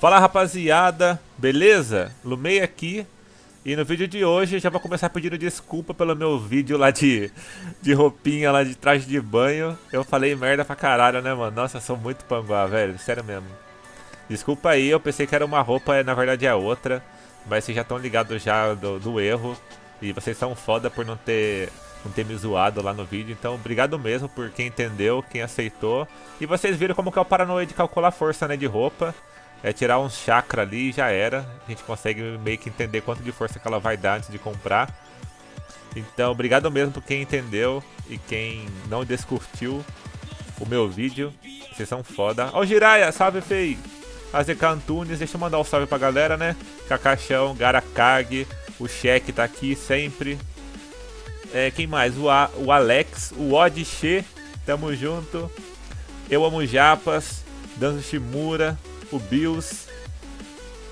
Fala rapaziada, beleza? Lumei aqui e no vídeo de hoje já vou começar pedindo desculpa pelo meu vídeo lá de roupinha lá de traje de banho. Eu falei merda pra caralho, né mano? Nossa, sou muito panguá, velho, sério mesmo. Desculpa aí, eu pensei que era uma roupa, na verdade é outra. Mas vocês já estão ligados já do erro. E vocês são foda por não ter me zoado lá no vídeo. Então obrigado mesmo por quem entendeu, quem aceitou. E vocês viram como que é o paranoia de calcular força, né, de roupa. É tirar um chakra ali e já era. A gente consegue meio que entender quanto de força que ela vai dar antes de comprar. Então obrigado mesmo por quem entendeu e quem não descurtiu o meu vídeo. Vocês são foda. Ó o Jiraiya, salve feio! Azecantunes, deixa eu mandar um salve pra galera, né? Cacaxão, Garakag, o Cheque tá aqui sempre. É, quem mais? O Alex, o Odixê, tamo junto. Eu amo Japas, Danzo Shimura, o Bills.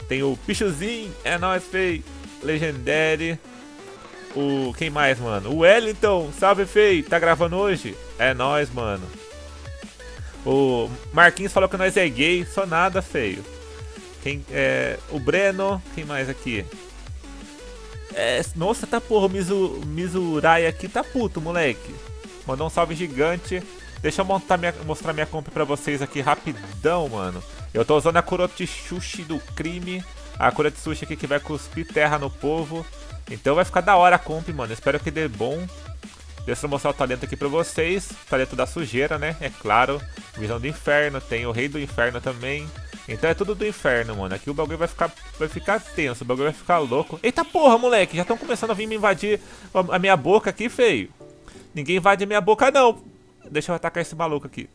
Tem o Pichuzinho, é nóis, fei. Legendary. Quem mais, mano? O Wellington, salve, fei. Tá gravando hoje? É nóis, mano. O Marquinhos falou que nós é gay, só nada, feio. Quem é? O Breno, quem mais aqui? É, nossa, tá porra, o Mizurai aqui tá puto, moleque. Mandou um salve gigante. Deixa eu mostrar minha compra pra vocês aqui rapidão, mano. Eu tô usando a Kurotsuchi do crime. A Kurotsuchi aqui que vai cuspir terra no povo. Então vai ficar da hora a compra, mano. Espero que dê bom. Deixa eu mostrar o talento aqui pra vocês. O talento da sujeira, né? É claro. Visão do inferno. Tem o rei do inferno também. Então é tudo do inferno, mano. Aqui o bagulho vai ficar tenso. O bagulho vai ficar louco. Eita porra, moleque. Já estão começando a vir me invadir a minha boca aqui, feio. Ninguém invade a minha boca, não. Deixa eu atacar esse maluco aqui.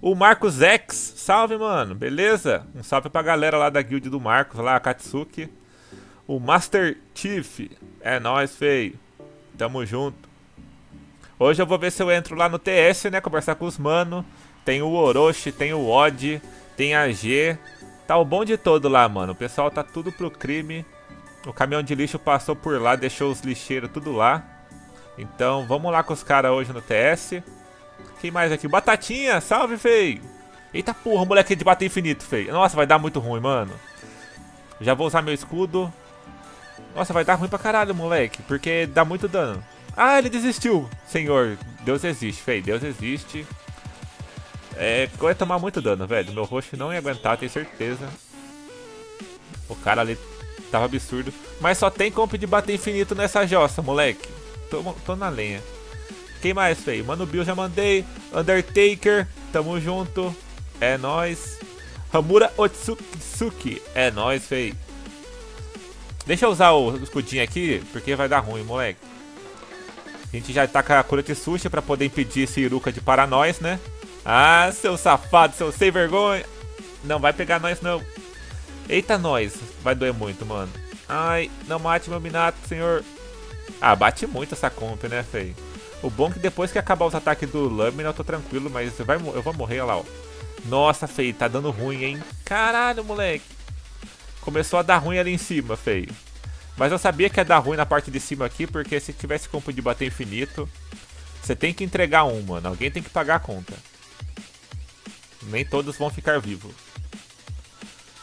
O Marcos X. Salve, mano. Beleza? Um salve pra galera lá da guild do Marcos. Lá, a Katsuki. O Master Chief. É nóis, feio. Tamo junto. Hoje eu vou ver se eu entro lá no TS, né, conversar com os mano. Tem o Orochi, tem o Odd, tem a G. Tá o bom de todo lá, mano. O pessoal tá tudo pro crime. O caminhão de lixo passou por lá, deixou os lixeiros tudo lá. Então vamos lá com os caras hoje no TS. Quem mais aqui? Batatinha, salve, feio. Eita porra, moleque de bater infinito, feio. Nossa, vai dar muito ruim, mano. Já vou usar meu escudo. Nossa, vai dar ruim pra caralho, moleque, porque dá muito dano. Ah, ele desistiu. Senhor, Deus existe, fei. Deus existe. É, vai tomar muito dano, velho. Meu Roche não ia aguentar, tenho certeza. O cara ali tava absurdo. Mas só tem comp de bater infinito nessa jossa, moleque. Tô na lenha. Quem mais, fei? Mano, Bill já mandei. Undertaker, tamo junto. É nóis. Hamura Otsutsuki. É nóis, fei. Deixa eu usar o escudinho aqui, porque vai dar ruim, moleque. A gente já taca a Kurotsuchi pra poder impedir esse Iruka de parar nós, né? Ah, seu safado, seu sem vergonha. Não vai pegar nós, não. Eita, nós. Vai doer muito, mano. Ai, não mate meu Minato, senhor. Ah, bate muito essa comp, né, feio? O bom é que depois que acabar os ataques do Lâmina eu tô tranquilo, mas eu vou morrer, olha lá, ó. Nossa, feio, tá dando ruim, hein? Caralho, moleque. Começou a dar ruim ali em cima, feio. Mas eu sabia que ia dar ruim na parte de cima aqui, porque se tivesse compo de bater infinito, você tem que entregar um, mano. Alguém tem que pagar a conta. Nem todos vão ficar vivos.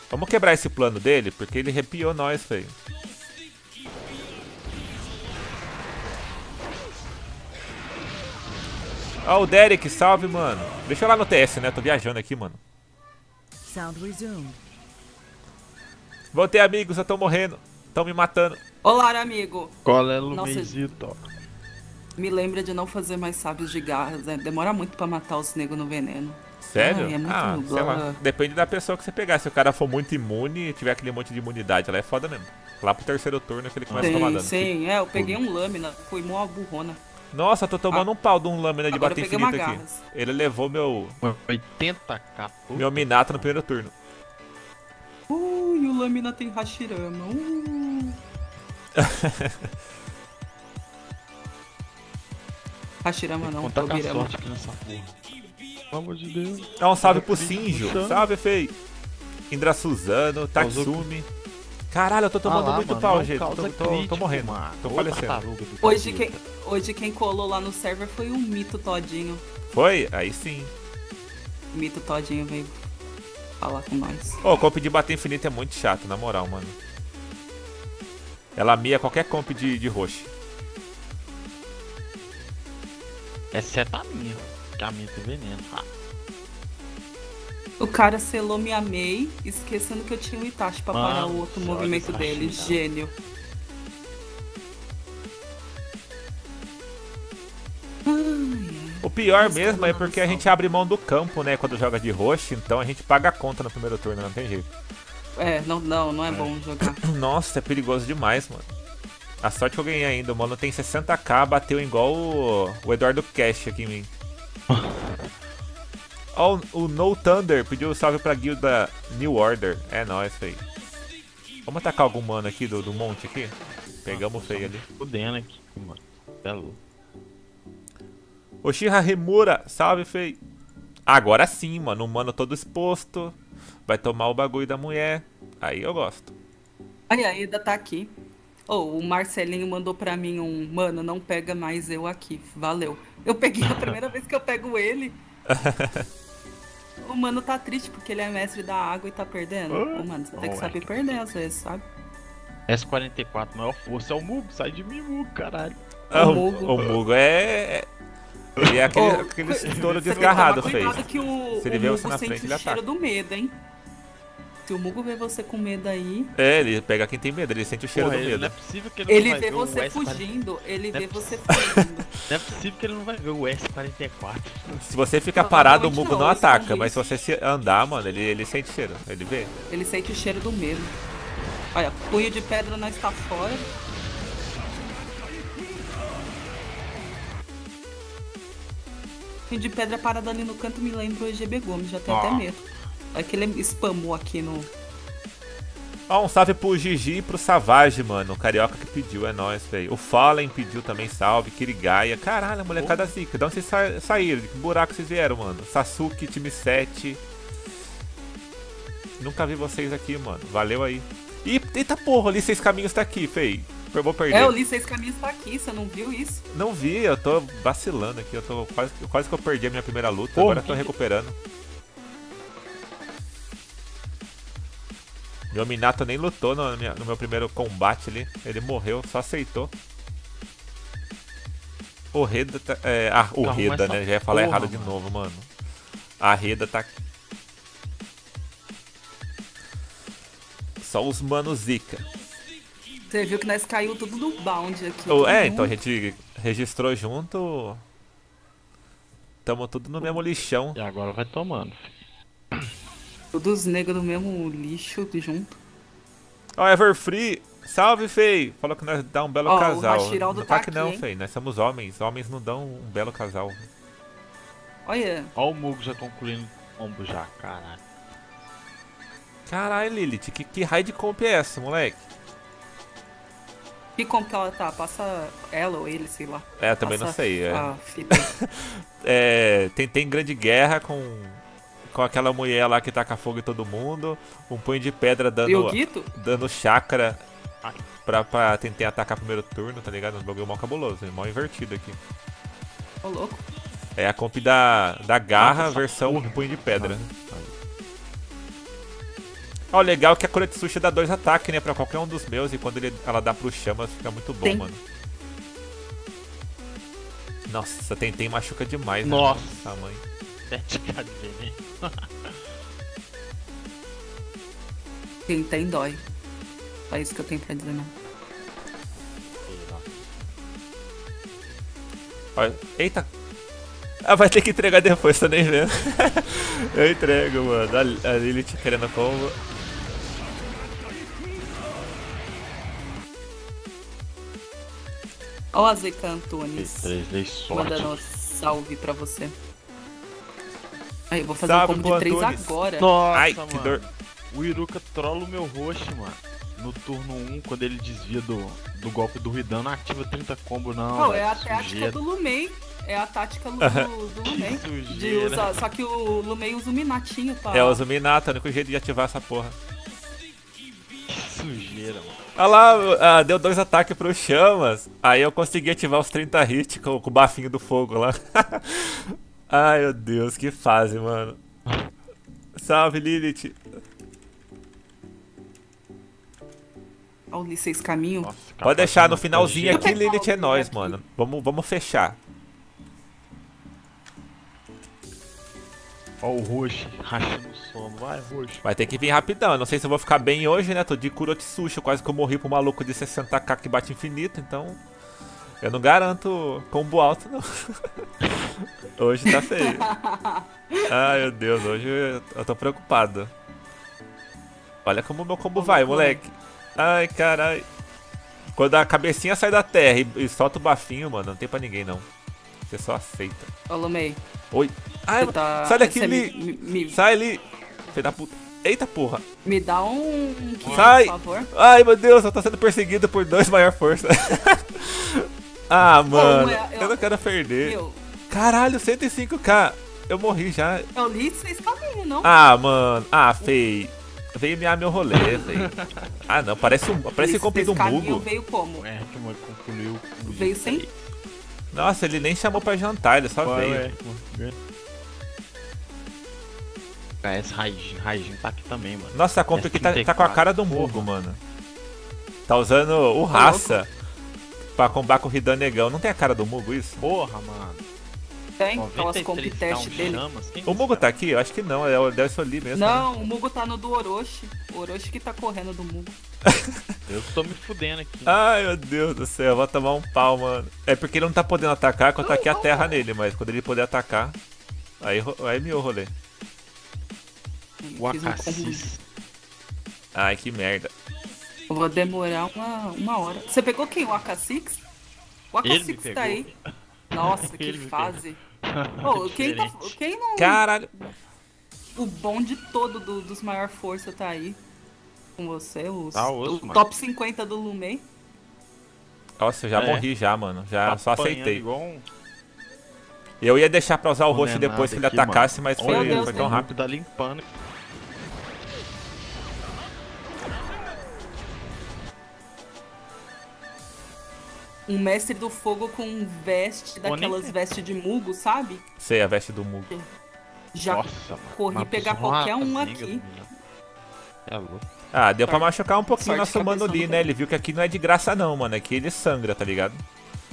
Vamos quebrar esse plano dele, porque ele arrepiou nós, feio. Ó, o Derek, salve, mano. Deixa eu lá no TS, né? Tô viajando aqui, mano. Sound resume. Voltei, amigos. Eu tô morrendo. Estão me matando. Olá, amigo. Qual é, Lumeizito? Me lembra de não fazer mais sábios de garras, né? Demora muito pra matar os negros no veneno. Sério? Ai, é muito sei lá. Depende da pessoa que você pegar. Se o cara for muito imune e tiver aquele monte de imunidade, ela é foda mesmo. Lá pro terceiro turno é que ele começa a tomar dano. Sim, é. Eu peguei um lâmina, foi mó burrona. Nossa, tô tomando um pau de um lâmina de bater infinito aqui. Ele levou meu... 80k. Meu Minato no primeiro turno. E o Lâmina tem Hashirama. Hashirama não, Tobirama. Pelo amor de Deus. É um salve pro Sinjo. Salve, fei. Indra Suzano, Tatsumi. Caralho, eu tô tomando muito pau, gente. Tô morrendo, mano. Tô falecendo. Hoje quem colou lá no server foi o Mito Todinho. Foi? Aí sim. Mito Todinho veio falar com nós. Ô, comp de bater infinito é muito chato, na moral, mano. Ela mia qualquer comp de Roche. Exceto a minha. Que a minha tem veneno. Ah. O cara selou minha Mei, esquecendo que eu tinha o Itachi pra parar o outro movimento dele. Achando. Gênio. O pior mesmo é porque a gente abre mão do campo, né? Quando joga de Roche, então a gente paga a conta no primeiro turno, não tem jeito. É, não é bom jogar. Nossa, é perigoso demais, mano. A sorte que eu ganhei ainda, mano. Tem 60k, bateu igual o Eduardo Cash aqui em mim. Ó, o No Thunder pediu um salve pra guilda New Order. É nóis, feio. Vamos atacar algum mano aqui do monte aqui? Pegamos o feio ali. Fudendo aqui, mano. Tá louco. Oshira Hemura, salve, feio. Agora sim, mano. O mano todo exposto. Vai tomar o bagulho da mulher. Aí eu gosto. Olha, ainda tá aqui. Oh, o Marcelinho mandou pra mim um... Mano, não pega mais eu aqui. Valeu. Eu peguei a primeira vez que eu pego ele. O mano tá triste porque ele é mestre da água e tá perdendo. Oh, mano, você tem que saber perder às vezes, sabe? S44, maior força é o Mugo. Sai de mim, Mugo, caralho. O Mugo é... Ele é aquele estouro desgarrado, fez. Se ele vê você na frente, ele ataca. O Mugo sente o cheiro do medo, hein? Se o Mugo vê você com medo aí... É, ele pega quem tem medo, ele sente o cheiro do medo. Não é possível que ele não vai ver o S44. Ele vê você fugindo, ele vê você fugindo. Não é possível que ele não vai ver o S44. Se você ficar parado, o Mugo não ataca, mas se você andar, mano, ele sente o cheiro, ele vê. Ele sente o cheiro do medo. Olha, punho de pedra nós tá fora. De pedra parada ali no canto me lembra o EGB Gomes, já tem até medo. Olha que ele spamou aqui no... Ó, um salve pro Gigi e pro Savage, mano. O carioca que pediu, é nóis, velho. O Fallen pediu também, salve. Kirigaia. Caralho, a molecada zica. De onde vocês saíram? De que buraco vocês vieram, mano? Sasuke, time 7. Nunca vi vocês aqui, mano. Valeu aí. Ih, eita porra, o Lee Seis Caminhos tá aqui, feio. Eu vou perder. É, o Lee Seis Caminhos tá aqui, você não viu isso? Não vi, eu tô vacilando aqui, eu tô quase que eu perdi a minha primeira luta, agora eu tô recuperando. Meu Minato nem lutou no meu primeiro combate ali, ele morreu, só aceitou. O Reda tá... o Reda, né, já ia falar errado de novo, mano. A Reda tá aqui. Só os manos zica. Você viu que nós caiu tudo no bound aqui. Então a gente registrou junto. Tamo tudo no mesmo lixão. E agora vai tomando. Todos os negros no mesmo lixo junto. Ó, Everfree, salve, fei. Falou que nós dá um belo casal. O Hashiraldo não tá aqui, não, fei. Nós somos homens. Homens não dão um belo casal. Olha. Ó, o Mugo já concluindo o combo já, caralho. Caralho, Lilith, que raid comp é essa, moleque? E como que ela tá? Passa ela ou ele, sei lá. É, também não sei. Tem grande guerra com aquela mulher lá que taca fogo em todo mundo. Um punho de pedra dando chakra pra tentar atacar primeiro turno, tá ligado? Um bagulho mó cabuloso, mó invertido aqui. Ô, louco. É a comp da garra versão punho de pedra. Ó, o legal é que a Kurotsuchi dá 2 ataques, né, pra qualquer um dos meus, e quando ela dá pro Chamas fica muito bom, mano. Nossa, tentei machuca demais, né? Nossa, mãe. 7k de veneno. Tentei dói. Só isso que eu tenho pra dizer, não. Olha, eita. Ah, vai ter que entregar depois, tá nem vendo. Eu entrego, mano. A Lilith querendo combo. Ó, Azecantunes. Mandando um salve pra você. Aí, eu vou fazer um combo de 3 agora. Nossa, ai, mano. Que dor. O Iruka trola o meu Roche, mano. No turno 1, quando ele desvia do golpe do Hidan, não ativa 30 combo, não. Não, é a tática do Lumei. É a tática do Lumei. Só que o Lumei usa o Minatinho pra... É, usa o Minato, é o único jeito de ativar essa porra. Que sujeira. primeira, mano. Olha lá, deu 2 ataques pro Chamas. Aí eu consegui ativar os 30 hits com o bafinho do fogo lá. Ai, meu Deus, que fase, mano. Salve, Lilith. Olha o Lee Seis Caminhos. Nossa, pode deixar no finalzinho aqui, Lilith, é nóis, mano. Vamos fechar. Ó o Roche, rachando o sono. Vai, Roche. Vai ter que vir rapidão. Eu não sei se eu vou ficar bem hoje, né? Tô de Kurotsuchi. Quase que eu morri pro maluco de 60k que bate infinito, então... Eu não garanto combo alto, não. Hoje tá feio. Ai, meu Deus. Hoje eu tô preocupado. Olha como o meu combo vai, moleque. Ai, carai. Quando a cabecinha sai da terra e solta o bafinho, mano, não tem pra ninguém, não. Você só aceita. Ô, Lumei. Oi. Ai, tá... Sai daqui, Li. Sai, Li. Filho da puta. Eita, porra. Me dá um... Sai. Por favor. Ai, meu Deus, eu tô sendo perseguido por 2 maior força. Ah, mano. Eu não quero perder. Caralho, 105k. Eu morri já. Eu li 6 caminhos, não? Ah, mano. Ah, feio. Veio mear meu rolê, velho. Ah, não, parece compra do Mugo. Veio como? É, que mano, concluiu. Veio sem? Nossa, ele nem chamou pra jantar, ele só veio. É, esse Raijin tá aqui também, mano. Nossa, a compra aqui tá com a cara do Mugo, mano. Tá usando o raça pra combar com o Hidan negão. Não tem a cara do Mugo isso? Porra, mano. Tem, aquelas comp teste dele. O Mugo tá aqui? Eu acho que não, é o Delson ali mesmo. Não, né? O Mugo tá no do Orochi. O Orochi que tá correndo do Mugo. Eu tô me fudendo aqui. Ai, meu Deus do céu, eu vou tomar um pau, mano. É porque ele não tá podendo atacar, quando eu ataquei a terra nele, mas quando ele puder atacar, aí me rolê. Ai, que merda. Eu vou demorar uma hora. Você pegou quem? O AK6? O AK6 tá aí. Nossa, que fase. Oh, quem não... Caralho. O bonde todo dos maior força tá aí. Com você, o top 50 do Lumei. Nossa, eu já morri já, mano. Já tá só aceitei. Eu ia deixar pra usar o roxo depois se ele atacasse, mano. Mas foi tão rápido. Tá limpando. Um mestre do fogo com veste, daquelas vestes de Mugo, sabe? Sei, a veste do Mugo. Já nossa, corri pegar qualquer um aqui. É louco. Ah, deu pra machucar um pouquinho nosso mano ali, né? Ele viu que aqui não é de graça não, mano. Aqui ele sangra, tá ligado?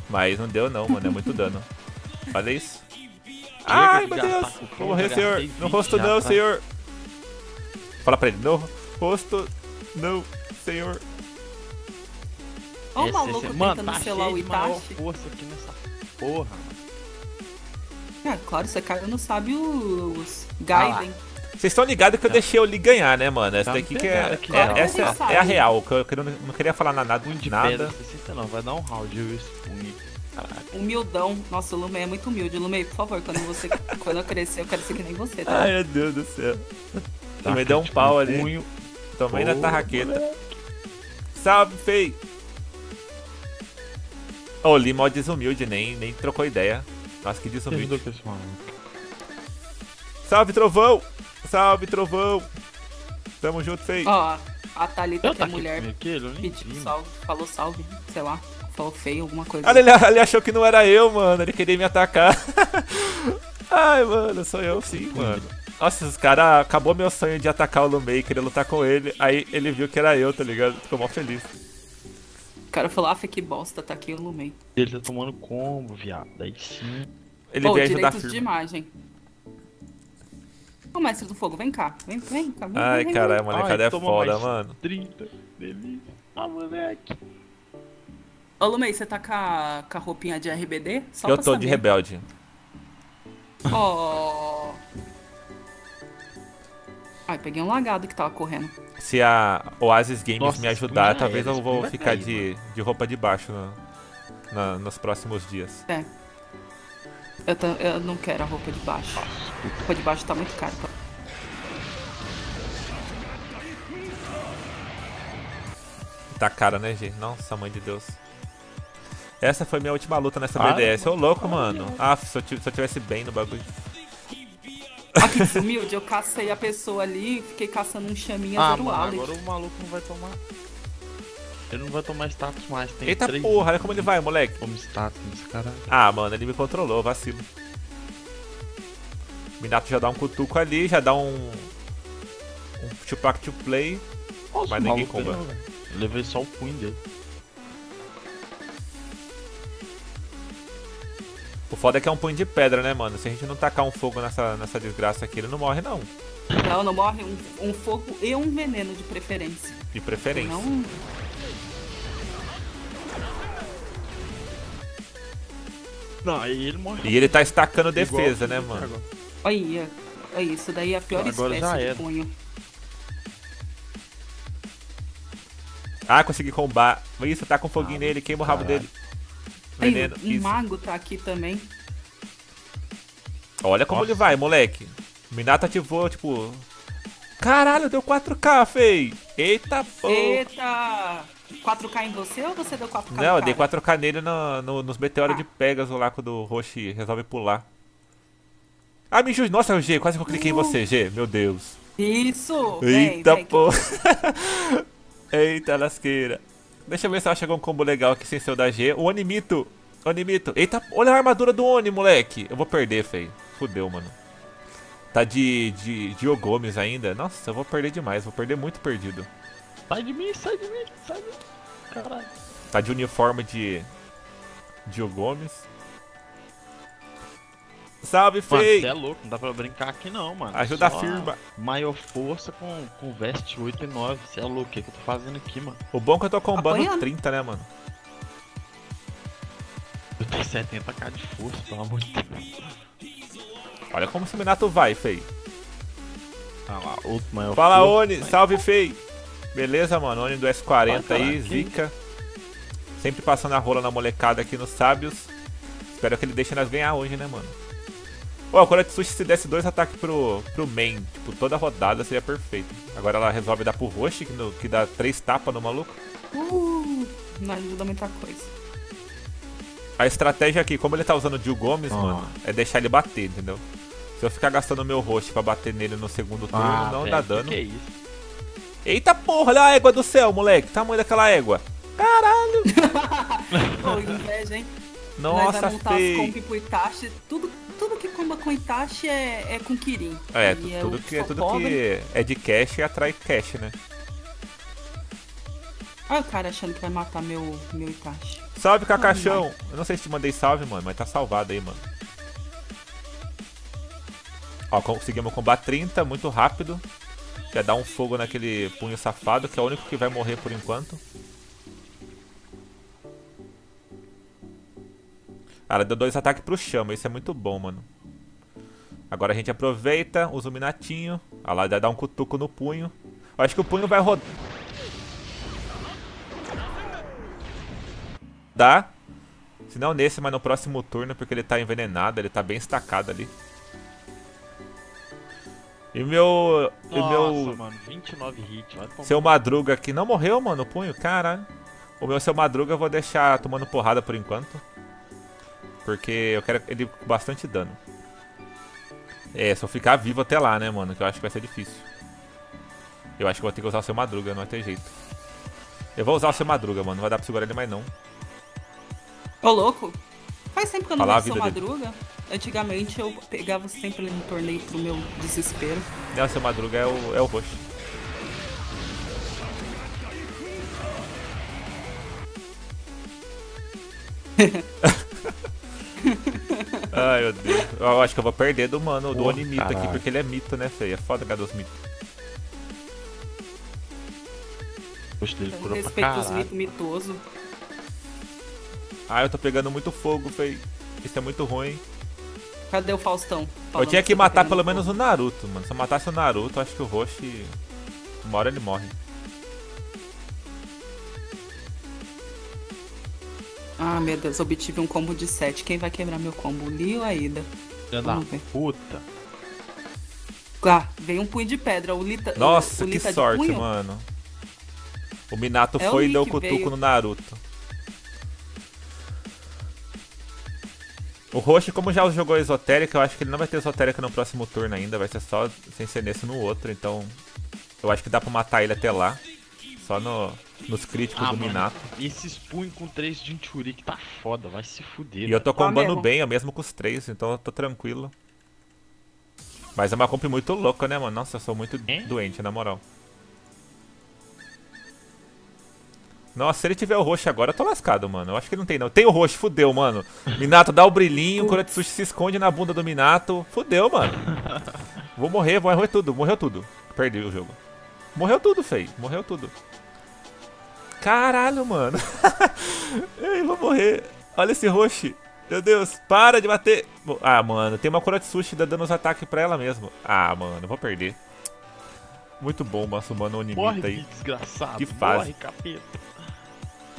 Mas não deu não, mano. É muito dano. Olha isso. Ai, meu Deus. Vou morrer, senhor. No rosto não, senhor. Fala pra ele. No rosto não, senhor. Olha o maluco tentando selar o Itachi. Força aqui nessa porra, mano. É, claro, você cara não sabe os Gaiden. Vocês estão ligados que eu deixei o Lee ganhar, né, mano? Essa daqui que essa é a real, que eu não queria falar nada de nada. Não, vai dar um round, eu expulso. Caraca. Humildão. Nossa, o Lumei é muito humilde. Lumei, por favor, quando eu crescer, eu quero ser que nem você, tá? Ai, meu Deus do céu. Também deu um pau ali. Também na tarraqueta. Salve, Fei. O Lee mó desumilde, nem trocou ideia. Nossa, que desumilde. Salve, Trovão! Salve, Trovão! Tamo junto, Fei. Ó, a Thalita, que é mulher, pediu salve, falou salve, sei lá, falou feio, alguma coisa. Olha, ele achou que não era eu, mano, ele queria me atacar. Ai, mano, sou eu sim, mano. Nossa, os caras, acabou meu sonho de atacar o Lumei, queria lutar com ele, aí ele viu que era eu, tá ligado? Ficou mó feliz. O cara falou, af, que bosta, tá aqui o Lumei. Ele tá tomando combo, viado, daí sim. Ele veio ajudar direitos de imagem. Ô, mestre do fogo, vem cá, vem cá. Ai, caralho, molecada é foda, mano. 30, delícia. Ah, moleque. Ô, Lumei, você tá com a roupinha de RBD? Só eu tô saber. De rebelde. Ó. Ai, peguei um lagado que tava correndo. Se a Oasis Games me ajudar, talvez eu vou ficar de roupa de baixo nos próximos dias. É. Eu não quero a roupa de baixo. A roupa de baixo tá muito cara. Tá cara, né, gente? Nossa, mãe de Deus. Essa foi minha última luta nessa BDS. Ô, louco, mano. Ah, se eu tivesse bem no bagulho. Ah, que desumilde. Eu cacei a pessoa ali, fiquei caçando um chaminha do lado. Agora o maluco não vai tomar. Ele não vai tomar status mais, tem eita 3. Porra, olha como ele vai, moleque. Como status nesse cara. Ah, mano, ele me controlou, vacilo. Minato já dá um cutuco ali, já dá um... um two-pack to play. Nossa, mas ninguém comba. Eu levei só o punho dele. O foda é que é um punho de pedra, né, mano? Se a gente não tacar um fogo nessa desgraça aqui, ele não morre, não. Não, não morre. Um fogo e um veneno, de preferência. De preferência. Não... Não, aí ele morre. E ele tá estacando defesa, né, mano? Olha, isso daí é a pior espécie de punho. Ah, consegui combar. Isso, tá com foguinho nele, queima o rabo dele. Veneno, o mago tá aqui também. Olha como ele vai, moleque. O Minato ativou, tipo... Caralho, deu 4K, fei! Eita, pô! Eita! 4K em você ou você deu 4K? Não, eu dei 4K nele nos meteoros de Pegasus lá, quando o Roche resolve pular. Ah, me juiz. Nossa, G, quase que eu cliquei em você, G. Meu Deus. Isso! Eita, pô! Eita, lasqueira. Deixa eu ver se ela chegou um combo legal aqui sem ser o da G. O Onimito. Onimito. Eita, olha a armadura do Oni, moleque. Eu vou perder, feio. Fudeu, mano. Tá de Diogo Gomes ainda. Nossa, eu vou perder demais. Vou perder muito perdido. Sai de mim, sai de mim, sai de mim. Caralho. Tá de uniforme de Diogo Gomes. Salve, feio. Você é louco. Não dá pra brincar aqui, não, mano. Ajuda só a firma. Maior força com veste 8 e 9. Você é louco. O que eu tô fazendo aqui, mano? O bom é que eu tô combando 30, né, mano? Eu tenho 70k de força, pelo amor de Deus. Olha como esse Minato vai, Fei. Ah lá, outro maior. Fala, Oni. Salve, Fei. Beleza, mano? Oni do S40 aí, zica. Sempre passando a rola na molecada aqui nos sábios. Espero que ele deixe nós ganhar hoje, né, mano? Ó, quando a Kurotsuchi se desse 2 ataques pro main, tipo, toda rodada seria perfeito. Agora ela resolve dar pro Roche, que dá 3 tapas no maluco. Não ajuda muita coisa. A estratégia aqui, como ele tá usando o Diogo Gomes, mano, é deixar ele bater, entendeu? Se eu ficar gastando meu rosto pra bater nele no segundo turno, não dá dano. Que é isso? Eita porra, olha a égua do céu, moleque. Tamanho daquela égua. Caralho! Pô, inveja, hein? Nossa, feio. Tudo que comba com Itachi é com Kirin. É, tudo que é de cash atrai cash, né? Olha o cara achando que vai matar meu Itachi. Salve, Cacaxão! Eu não sei se te mandei salve, mano, mas tá salvado aí, mano. Ó, conseguimos combater 30, muito rápido. Já dá um fogo naquele punho safado, que é o único que vai morrer por enquanto. Cara, deu 2 ataques pro Chama, isso é muito bom, mano. Agora a gente aproveita, usa o Minatinho. Olha lá, já dá um cutuco no punho. Eu acho que o punho vai rodar. Dá. Se não nesse, mas no próximo turno, porque ele tá envenenado, ele tá bem estacado ali. E meu... Nossa, mano, 29 hits. Seu Madruga aqui. Não morreu, mano, o punho? Caralho. O meu Seu Madruga eu vou deixar tomando porrada por enquanto, porque eu quero ele com bastante dano. É, só ficar vivo até lá, né, mano, que eu acho que vai ser difícil. Eu acho que vou ter que usar o Seu Madruga, não vai ter jeito. Eu vou usar o Seu Madruga, mano, não vai dar pra segurar ele mais, não. Ô, louco, faz tempo que eu não faço Madruga. Antigamente eu pegava sempre ele no torneio pro meu desespero. Não, Seu Madruga é o roxo. Ai, meu Deus. Eu acho que eu vou perder do mano, do Onimito aqui, porque ele é mito, né, feio? É foda, cadê os mitos? Eu respeito os mitos mitosos. Ah, eu tô pegando muito fogo, feio. Isso é muito ruim. Cadê o Faustão? Eu tinha que matar pelo menos o Naruto, mano. Se eu matasse o Naruto, acho que o Roche... Uma hora ele morre. Ah, meu Deus, obtive um combo de 7. Quem vai quebrar meu combo? Lee ou a Ida? Vamos ver. Puta. Ah, veio um punho de pedra. O Lee... Nossa, que sorte, mano. O Minato foi e deu o cutuco no Naruto. O Roche, como já jogou esotérica, eu acho que ele não vai ter esotérica no próximo turno ainda. Vai ser só sem ser nesse no outro, então... Eu acho que dá pra matar ele até lá. Só no... nos críticos do Minato. Esse Spoon com 3 Jinchuri que tá foda, vai se fuder. E eu tô combando bem, mesmo com os 3, então eu tô tranquilo. Mas é uma comp muito louca, né, mano? Nossa, eu sou muito doente, na moral. Nossa, se ele tiver o Roche agora, eu tô lascado, mano. Eu acho que não tem, não. Tem o Roche, fudeu, mano. Minato dá o brilhinho, o Kurotsuchi se esconde na bunda do Minato. Fudeu, mano. Vou morrer, vou morrer tudo. Morreu tudo. Perdi o jogo. Morreu tudo, feio. Morreu tudo. Caralho, mano. Eu vou morrer. Olha esse Roche. Meu Deus, para de bater. Ah, mano, tem uma Kurotsuchi dando os ataques pra ela mesmo. Ah, mano, vou perder. Muito bom, nosso mano Onimito aí. Morre, desgraçado. Que fase. Morre, capeta.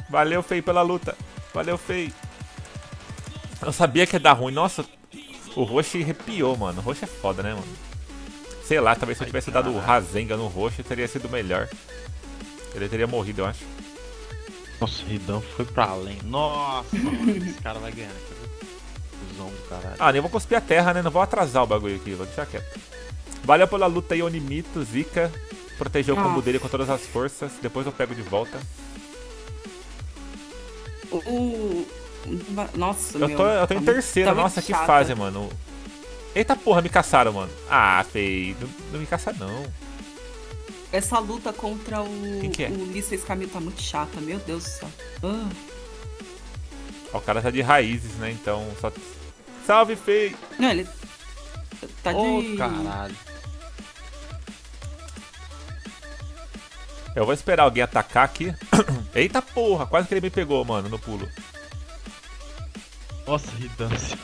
Valeu, Fei, pela luta. Valeu, Fei. Eu sabia que ia dar ruim. Nossa, o Roche arrepiou, mano. O Roche é foda, né, mano? Sei lá, talvez se eu tivesse dado o Rasengan no Roche, teria sido melhor. Ele teria morrido, eu acho. Nossa, o Hidan foi pra além. Nossa, mano, esse cara vai ganhar. Cusão do caralho. Ah, nem vou cuspir a terra, né? Não vou atrasar o bagulho aqui, vou deixar quieto. Valeu pela luta aí, Onimito, Zika. Protegeu o combo dele com todas as forças. Depois eu pego de volta. Nossa, eu tô em terceiro, nossa, que fase, mano. Eita porra, me caçaram, mano. Ah, Fei, não me caça não. Essa luta contra o Lee Seis Caminhos tá muito chata, meu Deus do céu. O cara tá de raízes, né, então só... Salve, Fei! Não, ele tá de... caralho. Eu vou esperar alguém atacar aqui. Eita porra, quase que ele me pegou, mano, no pulo. Nossa, Ridança.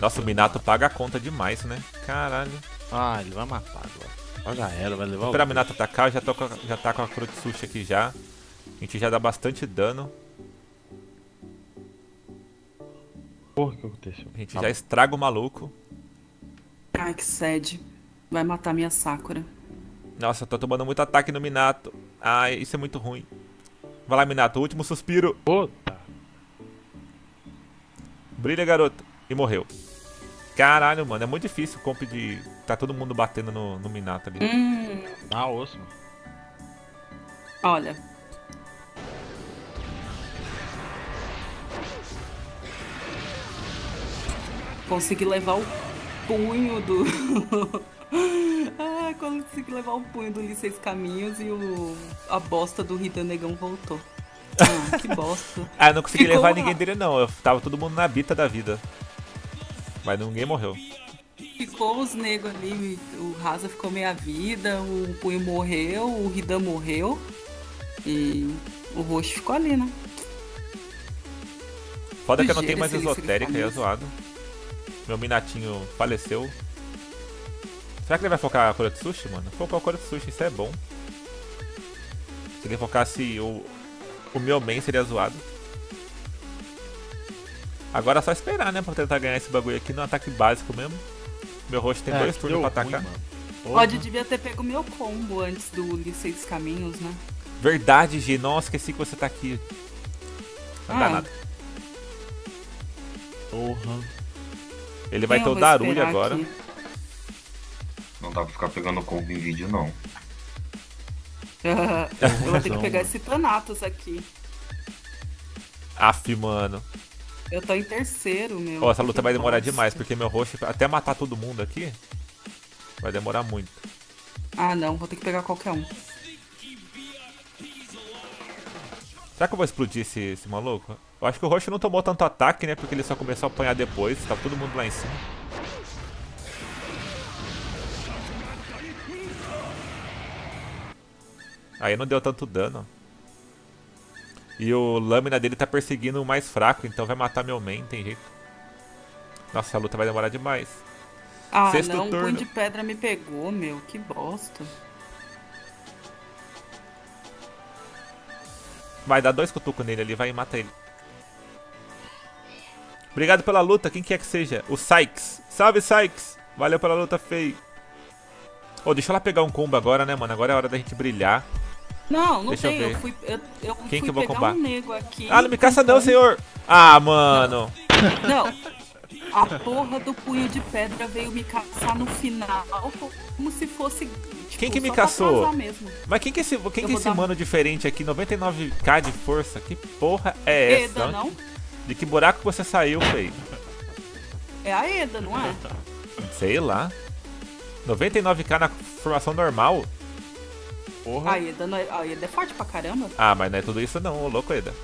Nossa, o Minato paga a conta demais, né? Caralho. Ah, ele vai matar agora. Já era, vai levar o... Pra Minato atacar, já tá com a Kurotsuchi aqui já. A gente já dá bastante dano. Porra, o que aconteceu? A gente já estraga o maluco. Ai, que sede. Vai matar minha Sakura. Nossa, eu tô tomando muito ataque no Minato. Ai, isso é muito ruim. Vai lá, Minato, último suspiro. Puta. Brilha, garoto. E morreu. Caralho, mano, é muito difícil o comp de... Tá todo mundo batendo no Minato ali. Ah, osso. Olha. Consegui levar o punho do... consegui levar o punho do Lee Seis Caminhos e a bosta do Hidan Negão voltou. Que bosta. Eu não consegui levar ninguém dele, não. Eu tava todo mundo na bita da vida. Mas ninguém morreu. Ficou os negros ali, o Rasa ficou meia vida, o punho morreu, o Hidan morreu. E o Roche ficou ali, né? Foda que eu não tenho mais esotérica, aí é zoado. Meu Minatinho faleceu. Será que ele vai focar a Kurotsuchi, mano? Focar o Kurotsuchi, isso é bom. Se ele focasse o meu main, seria zoado. Agora é só esperar, né? Pra tentar ganhar esse bagulho aqui no ataque básico mesmo. Meu rosto tem 2 turnos pra atacar. Pode, devia ter pego meu combo antes do Lee Seis Caminhos, né? Verdade, Gi. Nossa, esqueci que você tá aqui. Não dá nada. Porra. Ele vai ter o Darulho agora. Aqui. Não dá pra ficar pegando combo em vídeo, não. Eu vou ter que pegar esse Thanatos aqui. Aff, mano. Eu tô em terceiro, meu. Ó, essa luta vai demorar demais, porque meu roxo, até matar todo mundo aqui, vai demorar muito. Ah, não. Vou ter que pegar qualquer um. Será que eu vou explodir esse maluco? Eu acho que o roxo não tomou tanto ataque, né? Porque ele só começou a apanhar depois. Tá todo mundo lá em cima. Aí não deu tanto dano. E o Lâmina dele tá perseguindo o mais fraco, então vai matar meu main, tem jeito. Nossa, a luta vai demorar demais. Ah, sexto não, turno. O punho de pedra me pegou, meu, que bosta. Vai dar 2 cutucos nele ali, vai e mata ele. Obrigado pela luta, quem quer que seja. O Sykes. Salve, Sykes. Valeu pela luta, Fei. Ô, deixa ela pegar um combo agora, né, mano? Agora é hora da gente brilhar. Não deixa tem, eu quem fui que eu vou pegar combar? Um nego aqui. Ah, não me caça não, senhor! Ah, mano! Não, A porra do punho de pedra veio me caçar no final, como se fosse... Tipo, quem que me caçou? Mesmo. Mas quem que é esse mano diferente aqui? 99k de força? Que porra é essa? Eda, não? De que buraco você saiu, feio? É a Eda, não é? Sei lá. 99k na formação normal? Porra. A Eda é forte pra caramba. Ah, mas não é tudo isso não, ô louco, Eda.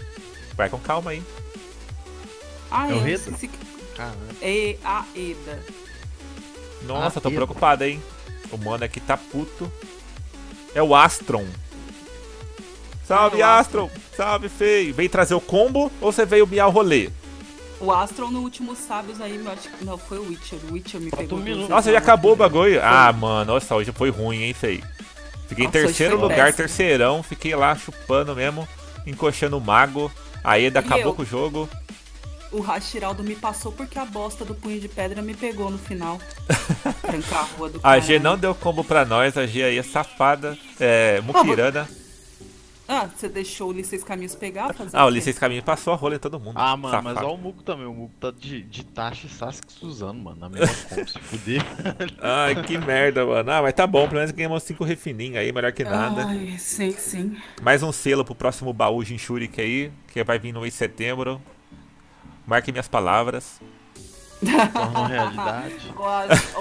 Vai com calma aí. Ah, é o Reda? É a Eda. Nossa, tô preocupada, hein? O mano aqui tá puto. É o Astron. Salve, Astron. Salve, feio. Veio trazer o combo ou você veio miar o rolê? O Astron no último Sábios aí, eu acho que não, foi o Witcher. O Witcher me pegou. Nossa, já acabou o bagulho. Ah, mano, nossa, hoje foi ruim, hein, feio. Fiquei em terceiro lugar, terceirão. Fiquei lá chupando mesmo, encoxando o mago. A Eda acabou com o jogo. O Hashiraldo me passou porque a bosta do punho de pedra me pegou no final. Trancar a rua do cara. A G não deu combo pra nós, a G aí é safada, é muquirana. Ah, você deixou o Lee Seis Caminhos pegar? Fazer o Lee Seis Caminhos passou a rola em todo mundo. Ah, mano, safado. Mas olha o Mugo também, o Mugo tá de Itachi e Sasuke Suzano, mano, na mesma combo, se fuder. Ai, que merda, mano. Ah, mas tá bom, pelo menos ganhamos 5 refininhos aí, melhor que nada. Ai, sim, sim. Mais um selo pro próximo baú de Jinchurik aí, que vai vir no mês de setembro. Marque minhas palavras. Tornam realidade.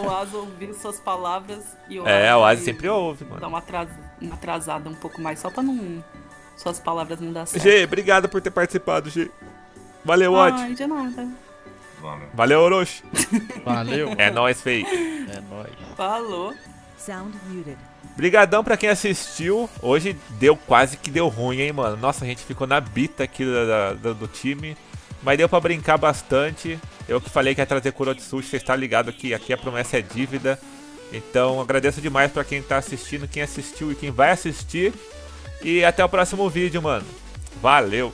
O Azo ouviu suas palavras e o Azo sempre ouve, mano. Dá uma atrasada um pouco mais, só pra não. Suas palavras não dar certo. Gê, obrigado por ter participado, Gê. Valeu, Ot. De nada. Valeu, Orochi. Valeu. É nóis, feio. É nóis. Falou. Sound muted. Brigadão pra quem assistiu. Hoje deu quase que deu ruim, hein, mano. Nossa, a gente ficou na bita aqui do time. Mas deu pra brincar bastante. Eu que falei que ia trazer Kurotsuchi, você está ligado que aqui a promessa é dívida. Então agradeço demais pra quem tá assistindo, quem assistiu e quem vai assistir. E até o próximo vídeo, mano. Valeu!